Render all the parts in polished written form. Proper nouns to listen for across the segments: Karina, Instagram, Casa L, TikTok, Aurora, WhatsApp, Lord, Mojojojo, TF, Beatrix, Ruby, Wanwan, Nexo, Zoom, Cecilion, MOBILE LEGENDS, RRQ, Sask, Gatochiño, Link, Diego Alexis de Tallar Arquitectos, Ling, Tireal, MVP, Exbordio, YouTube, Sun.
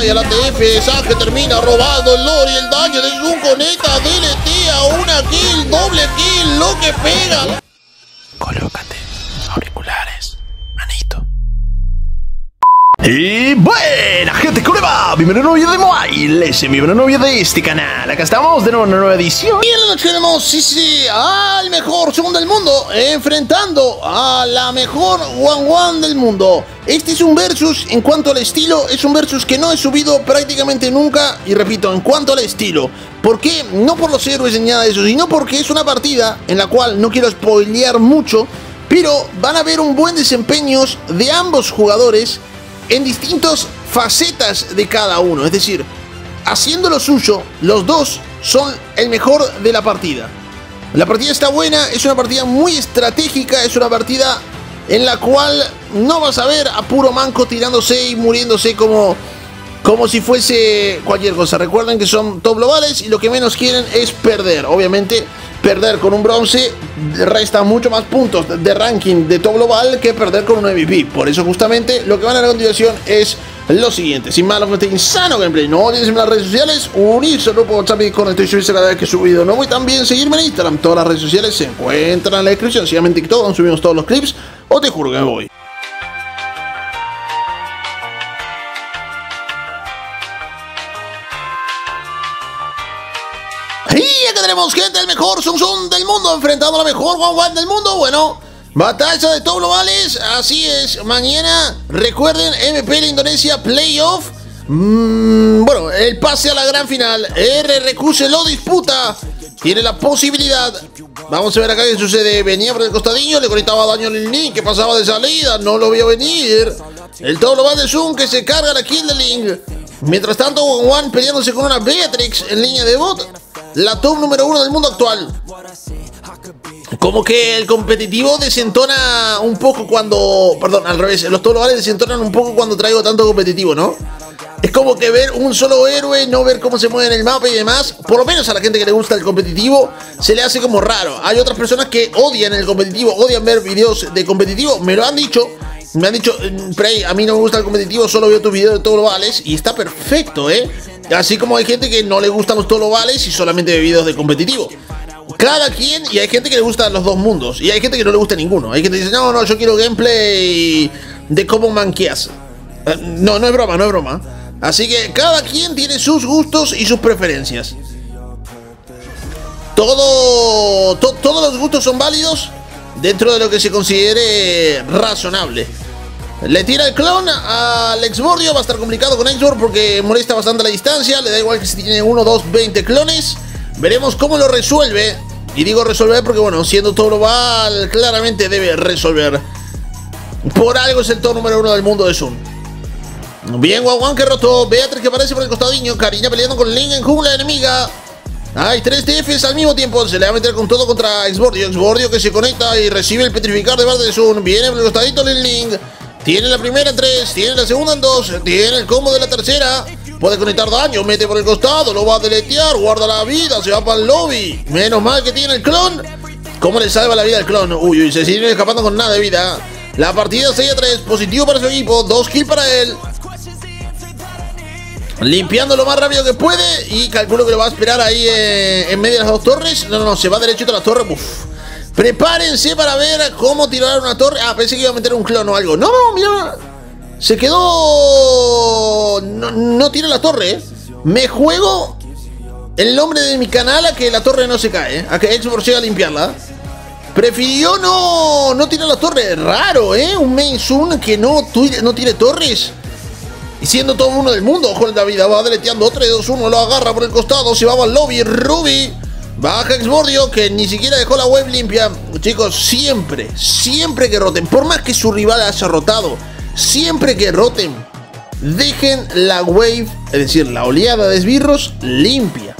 Karina y a la TF. Sask termina robando el Lord y el daño de Zoom conecta DLT a una kill, doble kill, lo que pega. Colócate auriculares, manito. Y buena gente, ¿cómo le va? Bienvenido a un nuevo video de Mobile, bienvenido a un nuevo video de este canal. Acá estamos de nuevo en una nueva edición. Y en la noche tenemos, sí, al mejor segundo del mundo enfrentando a la mejor Wanwan del mundo. Este es un versus, en cuanto al estilo, es un versus que no he subido prácticamente nunca. Y repito, en cuanto al estilo, ¿por qué? No por los héroes ni nada de eso, sino porque es una partida en la cual no quiero spoilear mucho, pero van a haber un buen desempeño de ambos jugadores en distintas facetas de cada uno, es decir, haciendo lo suyo, los dos son el mejor de la partida. La partida está buena, es una partida muy estratégica, es una partida en la cual no vas a ver a puro manco tirándose y muriéndose como si fuese cualquier cosa. Recuerden que son top globales y lo que menos quieren es perder. Obviamente, perder con un bronce resta mucho más puntos de ranking de top global que perder con un MVP. Por eso justamente lo que van a dar a continuación es lo siguiente. Sin malo, este insano gameplay. No olviden las redes sociales, unirse al grupo WhatsApp y con esto y cada vez que he subido nuevo. Y también seguirme en Instagram. Todas las redes sociales se encuentran en la descripción. Síganme en TikTok, donde subimos todos los clips. O te juro que me voy. Y acá tenemos, gente, el mejor Sun del mundo enfrentando a la mejor Wanwan del mundo. Bueno, batalla de top globales, así es. Mañana, recuerden, MVP de Indonesia, playoff. Bueno, el pase a la gran final. RRQ se lo disputa. Tiene la posibilidad. Vamos a ver acá qué sucede. Venía por el costadillo, le conectaba daño a Link, que pasaba de salida, no lo vio venir. El top global de Sun que se carga la kill de Link. Mientras tanto, Wanwan peleándose con una Beatrix en línea de bot. La top número 1 del mundo actual. Como que el competitivo desentona un poco cuando... Perdón, al revés. Los top globales desentonan un poco cuando traigo tanto competitivo, ¿no? Es como que ver un solo héroe, no ver cómo se mueve en el mapa y demás. Por lo menos a la gente que le gusta el competitivo se le hace como raro. Hay otras personas que odian el competitivo, odian ver videos de competitivo. Me lo han dicho. Me han dicho, Prey, a mí no me gusta el competitivo, solo veo tus videos de top globales. Y está perfecto, ¿eh? Así como hay gente que no le gustan los top globales y solamente ve videos de competitivo. Cada quien, y hay gente que le gustan los dos mundos. Y hay gente que no le gusta ninguno. Hay gente que dice, no, yo quiero gameplay de cómo manqueas. No es broma, no es broma. Así que cada quien tiene sus gustos y sus preferencias. Todos los gustos son válidos dentro de lo que se considere razonable. Le tira el clon al Exbordio. Va a estar complicado con Exbordio porque molesta bastante la distancia. Le da igual que si tiene 1, 2, 20 clones. Veremos cómo lo resuelve. Y digo resolver porque, bueno, siendo todo global, claramente debe resolver. Por algo es el top número 1 del mundo de Zoom. Bien, Wanwan que rotó. Beatrix que aparece por el costadinho. Karina peleando con Ling en jungla enemiga. Hay 3 TFs al mismo tiempo. Se le va a meter con todo contra Exbordio. Exbordio que se conecta y recibe el petrificar de parte de Zoom. Viene por el costadito de Ling. Tiene la primera en 3, tiene la segunda en 2, tiene el combo de la tercera. Puede conectar daño, mete por el costado, lo va a deletear, guarda la vida, se va para el lobby. Menos mal que tiene el clon. ¿Cómo le salva la vida al clon? Uy, Cecilion escapando con nada de vida. La partida 6-3, positivo para su equipo, 2 kills para él. Limpiando lo más rápido que puede y calculo que lo va a esperar ahí en medio de las dos torres. No, se va derechito a la torre, uff. Prepárense para ver cómo tirar una torre. Ah, pensé que iba a meter un clon o algo. No, mira. Se quedó. No tira la torre, ¿eh? Me juego el nombre de mi canal a que la torre no se cae, ¿eh? A que Exbordio llega a limpiarla. Prefirió no tirar la torre. Raro, ¿eh? Un main Sun que no tire torres. Y siendo todo uno del mundo. Ojo en la vida. Va deleteando 3, 2, 1. Lo agarra por el costado. Se va al lobby. Ruby. Baja Exbordio que ni siquiera dejó la web limpia. Chicos, siempre que roten, por más que su rival haya rotado, siempre que roten, dejen la wave, es decir, la oleada de esbirros limpia.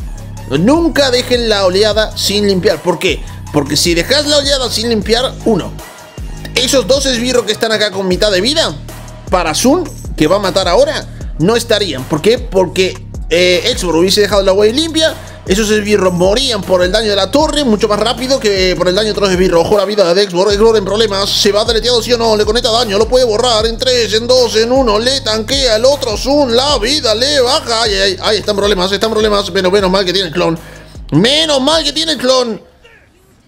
Nunca dejen la oleada sin limpiar. ¿Por qué? Porque si dejas la oleada sin limpiar, uno, esos dos esbirros que están acá con mitad de vida, para Sun, que va a matar ahora, no estarían. ¿Por qué? Porque Exbordio hubiese dejado la wave limpia, esos esbirros morían por el daño de la torre mucho más rápido que por el daño de otros esbirros. Ojo la vida de Exbordio, Exbordio en problemas, se va deleteado sí o no, le conecta daño, lo puede borrar en 3, en 2, en 1, le tanquea el otro Sun, la vida le baja. Ay, ay, ay, están problemas, menos mal que tiene el clon. Menos mal que tiene el clon.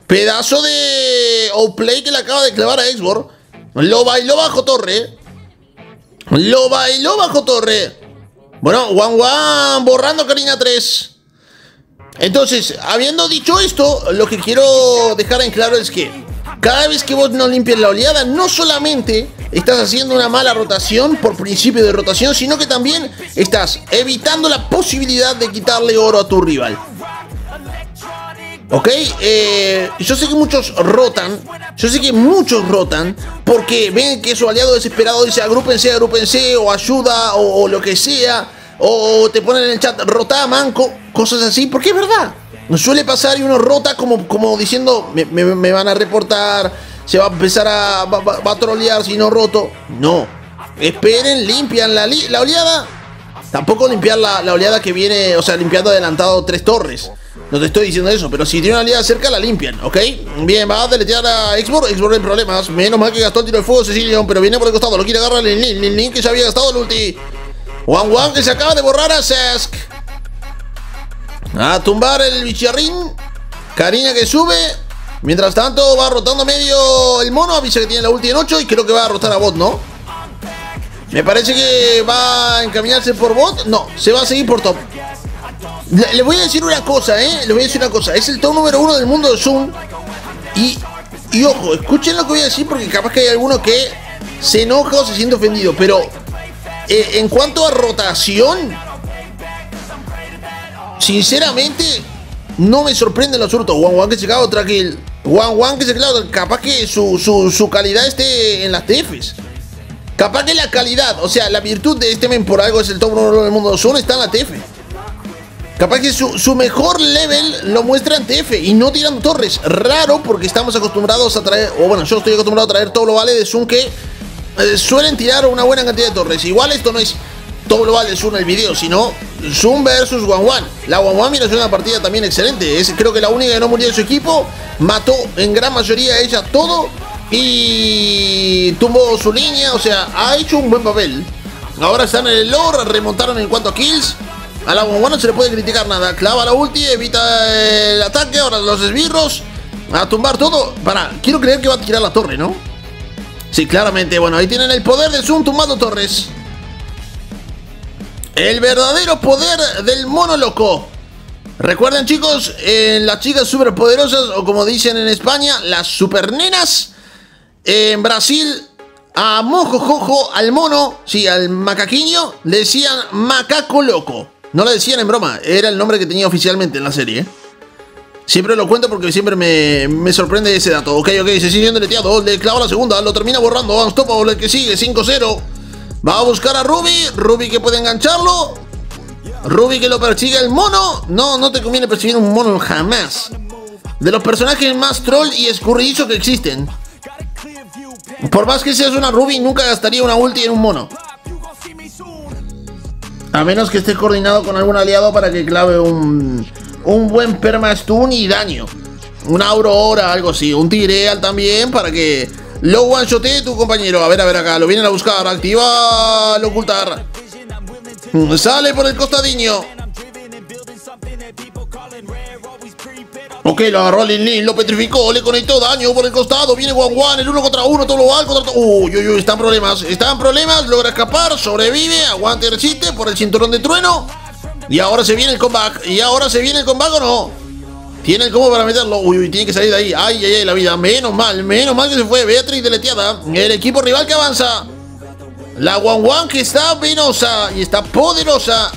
Pedazo de outplay que le acaba de clavar a Exbordio. Lo bailó bajo torre. Lo bailó bajo torre. Bueno, Wanwan borrando Karina 3. Entonces, habiendo dicho esto, lo que quiero dejar en claro es que cada vez que vos no limpias la oleada, no solamente estás haciendo una mala rotación por principio de rotación, sino que también estás evitando la posibilidad de quitarle oro a tu rival. Ok, yo sé que muchos rotan, porque ven que su aliado desesperado dice agrúpense, agrúpense, o ayuda, o lo que sea, o te ponen en el chat, rota, manco, cosas así, porque es verdad. Nos suele pasar y uno rota como diciendo, me van a reportar, se va a empezar a, va a trolear si no roto. No, esperen, limpian la oleada. Tampoco limpiar la oleada que viene, o sea, limpiando adelantado 3 torres. No te estoy diciendo eso, pero si tiene una aliada cerca, la limpian, ¿ok? Bien, va a deletear a Exbordio. Exbordio en problemas. Menos mal que gastó el tiro de fuego Cecilion, pero viene por el costado. Lo quiere agarrar Link, que ya había gastado el ulti. Wanwan, que se acaba de borrar a Sask. A tumbar el bicharrín. Karina que sube. Mientras tanto, va rotando medio el mono. Avisa que tiene la ulti en 8 y creo que va a rotar a bot, ¿no? Me parece que va a encaminarse por bot. No, se va a seguir por top. Les voy a decir una cosa, les voy a decir una cosa. Es el top número 1 del mundo de Zoom. Y ojo, escuchen lo que voy a decir, porque capaz que hay alguno que se enoja o se siente ofendido. Pero en cuanto a rotación, sinceramente no me sorprenden los hurtos. Wanwan que se clava otra kill, Wanwan que se clava otra. Capaz que su calidad esté en las TFs. Capaz que la calidad, o sea, la virtud de este men, por algo es el top 1 del mundo de Zoom, está en la TF. Capaz que su mejor level lo muestra en TF y no tirando torres. Raro, porque estamos acostumbrados a traer, o bueno, yo estoy acostumbrado a traer todo lo vale de Sun que suelen tirar una buena cantidad de torres. Igual esto no es todo lo vale de Sun el video, sino Sun versus Wanwan. La Wanwan, mira, es una partida también excelente. Es creo que la única que no murió de su equipo. Mató en gran mayoría ella todo y tumbó su línea, o sea, ha hecho un buen papel. Ahora están en el Lord, remontaron en cuanto a kills. A la Wanwan no se le puede criticar nada. Clava la ulti, evita el ataque. Ahora los esbirros a tumbar todo. Para, quiero creer que va a tirar la torre, ¿no? Sí, claramente. Bueno, ahí tienen el poder de Zoom tumbando torres. El verdadero poder del mono loco. Recuerden, chicos, las chicas superpoderosas, o como dicen en España, las supernenas. En Brasil, a mojojojo, al mono, sí, al macaquiño, le decían macaco loco. No la decían en broma, era el nombre que tenía oficialmente en la serie. Siempre lo cuento porque siempre me sorprende ese dato. Ok, se sigue deleteado, le clava la segunda, lo termina borrando, unstoppable, el que sigue, 5-0. Va a buscar a Ruby que puede engancharlo. Ruby que lo persigue el mono. No, no te conviene perseguir un mono jamás. De los personajes más troll y escurridizo que existen. Por más que seas una Ruby, nunca gastaría una ulti en un mono. A menos que estés coordinado con algún aliado para que clave un buen permastun y daño. Una Aurora, algo así. Un Tireal también para que lo one-shotee tu compañero. A ver acá. Lo vienen a buscar. Activa al ocultar. Sale por el costadiño. Ok, lo agarró Ling, lo petrificó, le conectó daño por el costado. Viene Wanwan, el 1 contra 1, todo lo va contra todo. Uy, están problemas, logra escapar, sobrevive, aguante, resiste por el cinturón de trueno. Y ahora se viene el comeback, ¿o no? Tiene el combo para meterlo, uy, tiene que salir de ahí. Ay, ay, ay, la vida, menos mal que se fue. Beatrix deleteada, el equipo rival que avanza. La Wanwan que está venosa y está poderosa.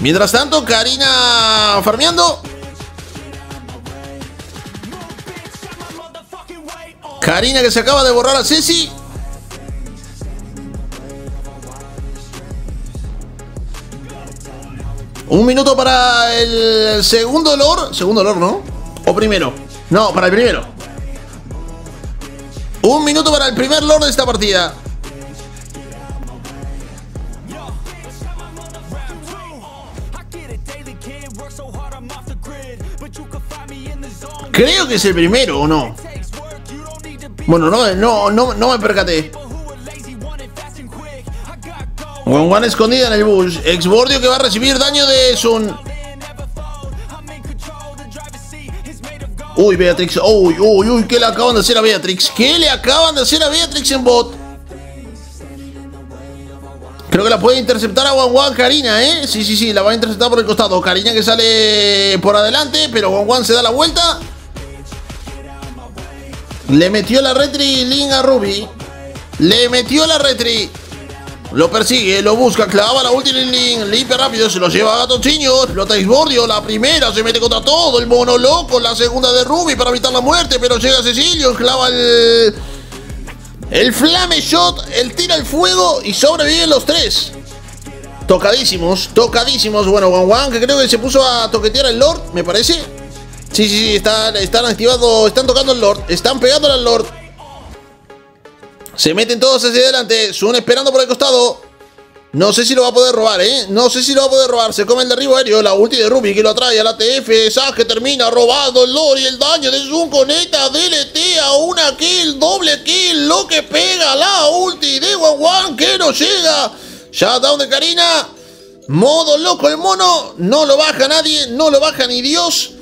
Mientras tanto, Karina farmeando. Karina que se acaba de borrar a Ceci. Un minuto para el segundo Lord. Segundo Lord, ¿no? O primero. No, para el primero. Un minuto para el primer Lord de esta partida. Creo que es el primero, ¿o no? Bueno, no me percaté. Wanwan escondida en el bush. Exbordio que va a recibir daño de Sun. Uy, Beatrix. Uy, uy, uy. ¿Qué le acaban de hacer a Beatrix? ¿Qué le acaban de hacer a Beatrix en bot? Creo que la puede interceptar a Wanwan Karina, ¿eh? Sí, sí, sí. La va a interceptar por el costado. Karina que sale por adelante, pero Wanwan se da la vuelta. Le metió la retri Ling a Ruby. Le metió la retri. Lo persigue, lo busca, clava la última Link, limpia rápido, se lo lleva a Gatochiño, explota Exbordio, la primera se mete contra todo, el mono loco, la segunda de Ruby para evitar la muerte, pero llega Cecilion, clava el flame shot, el tira al fuego y sobreviven los tres. Tocadísimos, tocadísimos, bueno, Wanwan que creo que se puso a toquetear al Lord, me parece. Sí, sí, sí, están activados, están tocando al Lord, están pegándole al Lord. Se meten todos hacia adelante. Sun esperando por el costado. No sé si lo va a poder robar, ¿eh? No sé si lo va a poder robar. Se come el derribo aéreo. La ulti de Ruby que lo atrae a la TF. Sask que termina robado el Lord. Y el daño de Sun conecta. Deletea. Una kill. Doble kill. Lo que pega. La ulti de Wanwan que no llega. Shutdown de Karina. Modo loco el mono. No lo baja nadie. No lo baja ni Dios.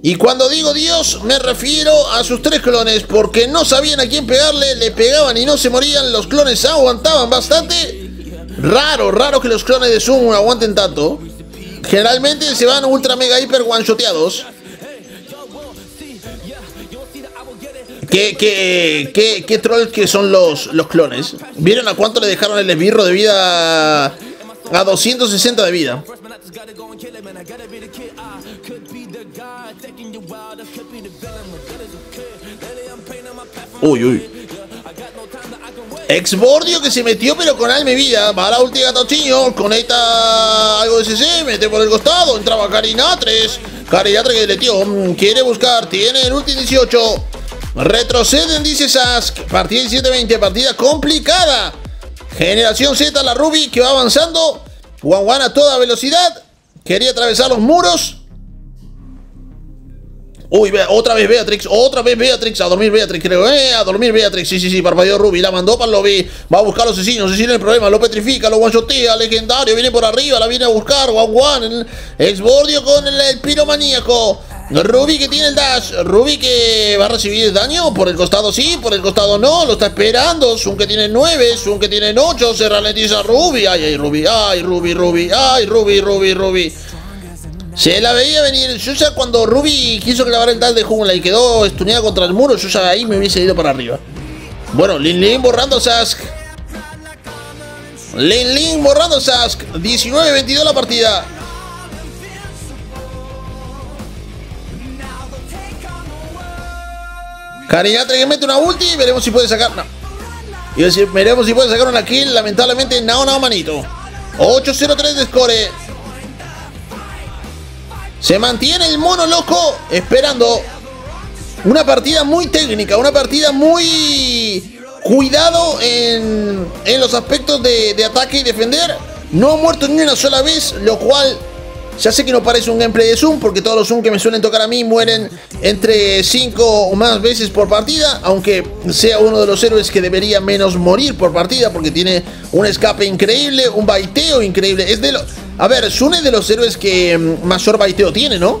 Y cuando digo Dios, me refiero a sus tres clones, porque no sabían a quién pegarle, le pegaban y no se morían, los clones aguantaban bastante. Raro que los clones de Zoom aguanten tanto. Generalmente se van ultra mega hiper one-shoteados. Qué trolls que son los clones. ¿Vieron a cuánto le dejaron el esbirro de vida? A 260 de vida. Uy, uy. Exbordio que se metió pero con alma y vida. Va a la ulti Gatochiño. Conecta algo de CC. Mete por el costado. Entraba Karina 3. Karina 3 que le tío. Quiere buscar. Tiene el ulti 18. Retroceden, dice Sask. Partida 17-20. Partida complicada. Generación Z, la Ruby que va avanzando. Wanwan a toda velocidad. Quería atravesar los muros. Uy, otra vez Beatrix, a dormir Beatrix, creo, a dormir Beatrix, sí, sí, sí, parpadeó Ruby, la mandó para el lobby, va a buscar a los asesinos, asesino el problema, lo petrifica, lo one-shotea, legendario, viene por arriba, la viene a buscar, Wanwan, Exbordio con el piromaníaco, Ruby que tiene el dash, Ruby que va a recibir daño, por el costado sí, por el costado no, lo está esperando, Sun que tiene 9, Sun que tiene 8, se ralentiza Ruby, ay Ruby. Se la veía venir. Yo ya cuando Ruby quiso clavar el dash de jungla y quedó estuneada contra el muro, yo ya ahí me hubiese ido para arriba. Bueno, Ling borrando a Sask. Ling borrando a Sask. 19-22 la partida. Karina que mete una ulti y veremos si puede sacar. No. Y decir, veremos si puede sacar una kill. Lamentablemente, no, manito. 8-0-3 de score. Se mantiene el mono loco esperando una partida muy técnica, una partida muy cuidado en los aspectos de ataque y defender. No ha muerto ni una sola vez, lo cual ya sé que no parece un gameplay de Zoom, porque todos los Zoom que me suelen tocar a mí mueren entre 5 o más veces por partida, aunque sea uno de los héroes que debería menos morir por partida, porque tiene un escape increíble, un baiteo increíble. A ver, Sun es de los héroes que mayor baiteo tiene, ¿no?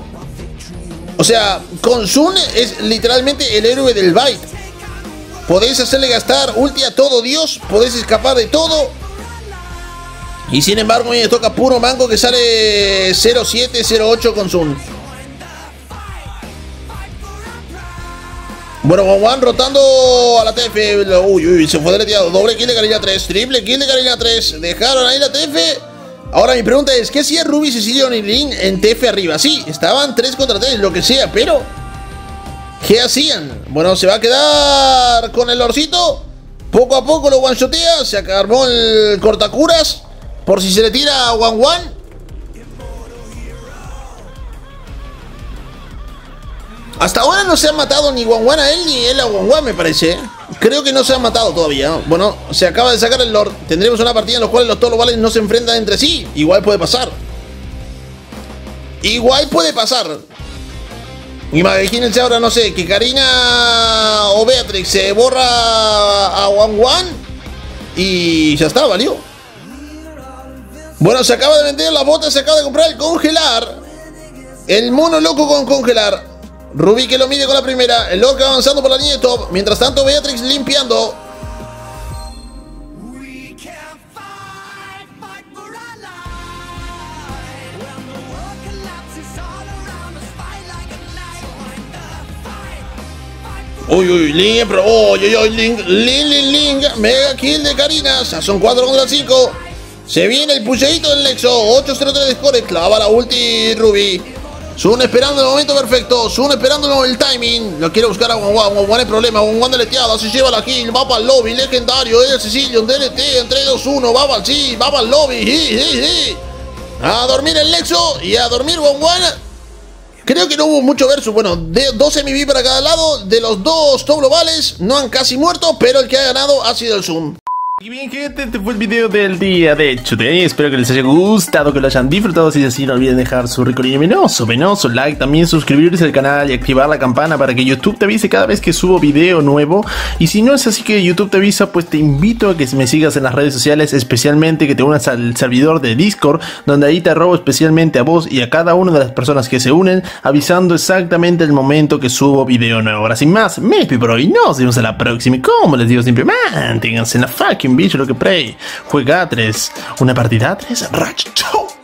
O sea, con Sun es literalmente el héroe del bait. Podés hacerle gastar ulti a todo Dios, podés escapar de todo. Y sin embargo, me toca puro mango que sale 0-7, 0-8 con Sun. Bueno, Wanwan rotando a la TF. Uy, uy, se fue deleteado. Doble kill de Karina 3, triple kill de Karina 3. Dejaron ahí la TF. Ahora mi pregunta es, ¿qué hacía Ruby, Cecilion y Link en TF arriba? Sí, estaban 3 contra 3, lo que sea, pero ¿qué hacían? Bueno, se va a quedar con el Lordcito. Poco a poco lo one-shotea. Se armó el cortacuras por si se le tira a Wanwan. Hasta ahora no se han matado ni Wanwan a él ni él a Wanwan, me parece. Creo que no se han matado todavía. Bueno, se acaba de sacar el Lord. Tendremos una partida en la cual los tolobales no se enfrentan entre sí. Igual puede pasar. Imagínense ahora, no sé, que Karina o Beatrix se borra a Wanwan y ya está, valió. Bueno, se acaba de vender la bota, se acaba de comprar el congelar. El mono loco con congelar. Ruby que lo mide con la primera. El Lord avanzando por la línea de top. Mientras tanto, Beatrix limpiando. Uy, uy, Link, pero uy, uy, Link, mega kill de Karina. Son 4 contra 5. Se viene el pucheito del Nexo. 8-0-3 de score. Clava la ulti Ruby. Sun esperando el momento perfecto. Sun esperando el timing. Lo quiere buscar a Wanwan. Wanwan es problema. Wanwan deleteada. Se lleva la kill. Va para el lobby. Legendario. Es el Cecilion. DLT. Entre 2-1. Va para el sí. Va para el lobby. A dormir el Nexo. Y a dormir Wanwan. Creo que no hubo mucho versus, bueno, de 12 MVP para cada lado, de los dos top globales, no han casi muerto, pero el que ha ganado ha sido el Zoom. Y bien gente, este fue el video del día de Today, espero que les haya gustado, que lo hayan disfrutado, si es así no olviden dejar su rico y venoso like, también suscribirse al canal y activar la campana para que YouTube te avise cada vez que subo video nuevo, y si no es así que YouTube te avisa, pues te invito a que me sigas en las redes sociales, especialmente que te unas al servidor de Discord, donde ahí te robo especialmente a vos y a cada una de las personas que se unen, avisando exactamente el momento que subo video nuevo. Ahora sin más, me despido por hoy, nos vemos a la próxima, y como les digo siempre, manténganse en la fucking bicho lo que prey. Juega a 3. Una partida a 3. Racha. Chau.